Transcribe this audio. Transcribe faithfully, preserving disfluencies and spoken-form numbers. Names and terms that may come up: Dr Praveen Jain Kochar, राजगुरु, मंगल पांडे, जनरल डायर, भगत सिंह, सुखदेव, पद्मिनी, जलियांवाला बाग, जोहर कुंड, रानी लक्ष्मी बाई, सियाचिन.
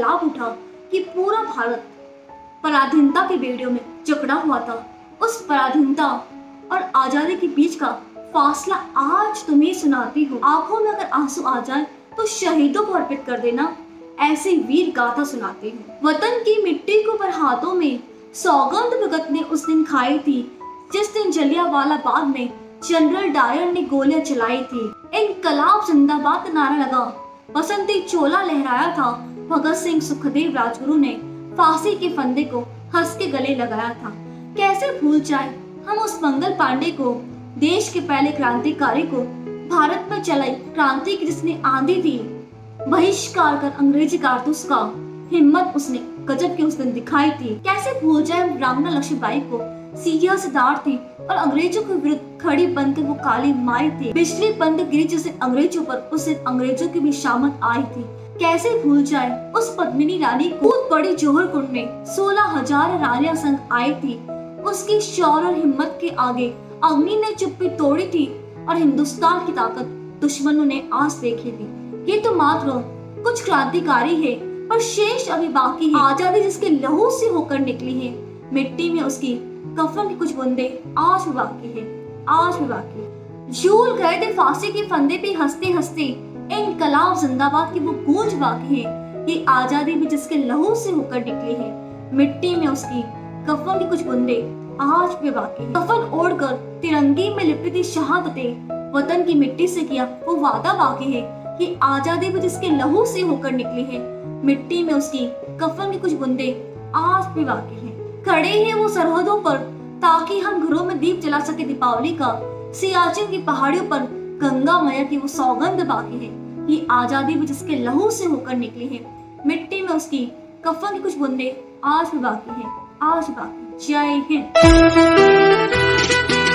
लाभ उठा कि पूरा भारत पराधीनता के बेड़ियों में जकड़ा हुआ था। उस पराधीनता और आजादी के बीच का फासला आज तुम्हें सुनाती हूँ। आंखों में अगर आंसू आ जाए तो शहीदों को अर्पित कर देना, ऐसी वीर गाथा सुनाती हूँ। वतन की मिट्टी को पर हाथों में सौगंध भगत ने उस दिन खाई थी, जिस दिन जलियांवाला बाग में जनरल डायर ने गोलियां चलाई थी। इंकलाब जिंदाबाद नारा लगा, बसंती चोला लहराया था। भगत सिंह, सुखदेव, राजगुरु ने फांसी के फंदे को हंस के गले लगाया था। कैसे भूल जाए हम उस मंगल पांडे को, देश के पहले क्रांतिकारी को, भारत में चलाई क्रांति की जिसने आंधी थी, बहिष्कार कर अंग्रेजी कारतूस का। हिम्मत उसने गजब के उस दिन दिखाई थी। कैसे भूल जाए रानी लक्ष्मी बाई को, सीरिया सरदार थी और अंग्रेजों के विरुद्ध खड़ी बनकर वो काली माई थी। बिजली बंद गिरी जैसे अंग्रेजों पर, उससे अंग्रेजों की भी शामत आई थी। कैसे भूल जाए उस पद्मिनी रानी को, बड़ी जोहर कुंड में सोलह हजार रानिया संग आई थी। उसकी शौर्य और हिम्मत के आगे अग्नि ने चुप्पी तोड़ी थी और हिंदुस्तान की ताकत दुश्मनों ने आज देखी थी। ये तो मात्र कुछ क्रांतिकारी है, पर शेष अभी बाकी है। आजादी जिसके लहू से होकर निकली है, मिट्टी में उसकी कफन की कुछ बूंदे आज भी बाकी है, आज भी बाकी है। झूल गए थे फांसी के फंदे पे हंसते हंसते, इंकलाब जिंदाबाद की वो गूंज बाकी है। ये आजादी भी जिसके लहू से होकर निकली है, मिट्टी में उसकी कफन की कुछ बूंदे आज भी बाकी है। कफन ओढ़कर तिरंगे में लिपटी थी शहादतें, वतन की मिट्टी से किया वो वादा बाकी है। ये आजादी भी जिसके लहू से होकर निकली है, मिट्टी में उसकी कफन की कुछ बूंदे आज भी बाकी हैं। खड़े हैं वो सरहदों पर ताकि हम घरों में दीप जला सके दीपावली का। सियाचिन की पहाड़ियों पर गंगा मैया की वो सौगंध बाकी है। ये आजादी भी जिसके लहू से होकर निकली है, मिट्टी में उसकी कफन की कुछ बूंदे आज भी बाकी है, आज बाकी। जय हिंद।